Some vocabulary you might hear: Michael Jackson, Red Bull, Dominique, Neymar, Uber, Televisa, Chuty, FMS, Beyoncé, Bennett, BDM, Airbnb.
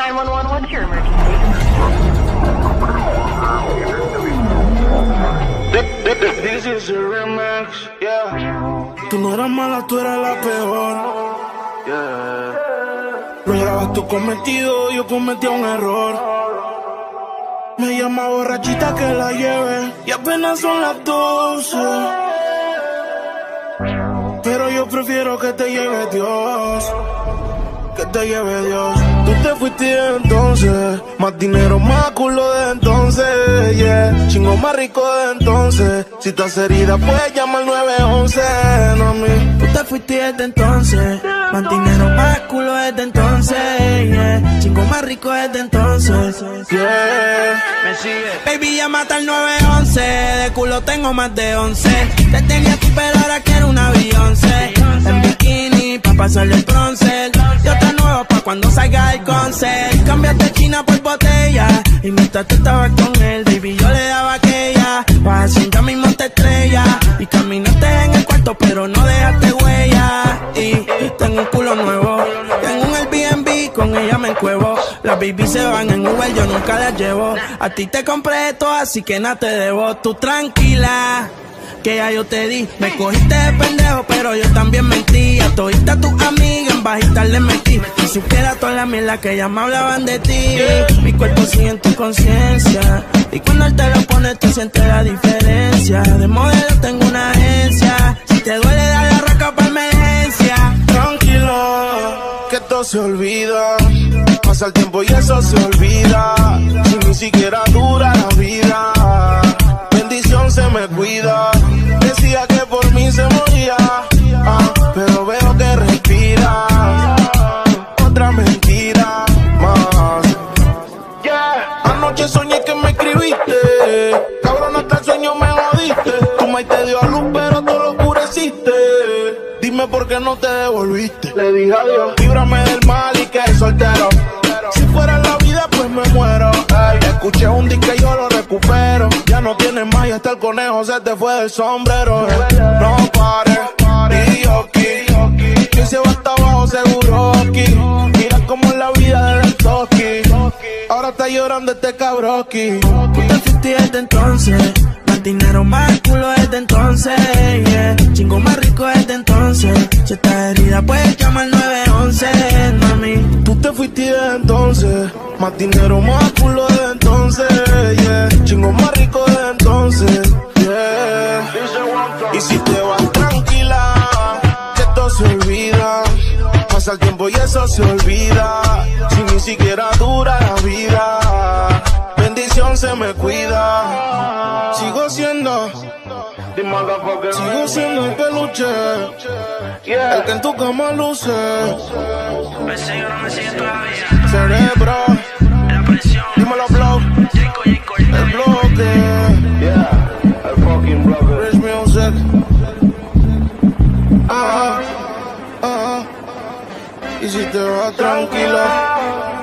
911, what's your emergency? This is a remix, yeah. Tú no eras mala, tú eras la peor. Yeah. Lo grabas tú cometido, yo cometí un error. Me llama borrachita que la lleve y apenas son las 12. Pero yo prefiero que te lleve Dios, que te lleve Dios. Tú te fuiste entonces, más dinero, más culo de entonces, yeah. Chingo más rico de entonces. Si estás herida puedes llamar 911, no mí. Tú te fuiste desde entonces, más dinero, más culo desde entonces, yeah. Chingo más rico desde entonces, yeah. Me sigue. Baby, llámate al 911, de culo tengo más de 11. Te tenía tu pelo, ahora quiero una Beyoncé. En bikini pa' pasarle el bronce. Yo te nuevo pa' cuando salga el concert. Cámbiate china por botella y mientras tú estabas con él, baby, yo le daba aquella. Vas a ya mismo te estrella y caminaste en el cuarto pero no dejaste huella. Y tengo un culo nuevo, tengo un Airbnb, con ella me encuevo. Las baby se van en Uber, yo nunca las llevo. A ti te compré esto, así que nada te debo. Tú tranquila, que ya yo te di. Me cogiste de pendejo, pero yo también mentí. A todita tu amiga en bajita le metí. Y supiera toda la mierda que ya me hablaban de ti. Mi cuerpo sigue en tu conciencia, y cuando él te lo pone tú sientes la diferencia. De modelo tengo una agencia, si te duele dale la roca pa' emergencia. Tranquilo, que todo se olvida. Pasa el tiempo y eso se olvida. Si ni siquiera dura la vida. Bendición se me cuida. Decía que por mí se moría, pero veo que respira. Otra mentira más. Anoche soñé que me escribiste. Cabrón, hasta el sueño me jodiste. Tu maíz te dio a luz, pero tú lo oscureciste. Dime por qué no te devolviste. Le dije adiós. Líbrame del mal y que soltero. Si fuera la vida, pues me muero. Escuché un disco y yo lo recupero. Ya no tienes más y hasta el conejo se te fue del sombrero. No pares, y yoki. Que se va hasta abajo seguro aquí. Mira como la vida del toki. Ahora está llorando este cabroqui. Tú te fuiste desde entonces, más dinero, más culo desde entonces, yeah. Chingo más rico desde entonces. Si estás herida puedes llamar 911, mami. Tú te fuiste desde entonces, más dinero, más culo desde entonces, yeah. Chingo más rico desde entonces, yeah. Y si te vas tranquila, que esto se olvida. Pasa el tiempo y eso se olvida. Si ni siquiera dura la vida. Bendición se me cuida. Sigo siendo el peluche, yeah. El que en tu cama luce. Me sigo, no me sigue todavía. Cerebro, la presión. Dímelo, blow. El bloque, yeah. El fucking bloque. Rich music. Y si te vas tranquilo.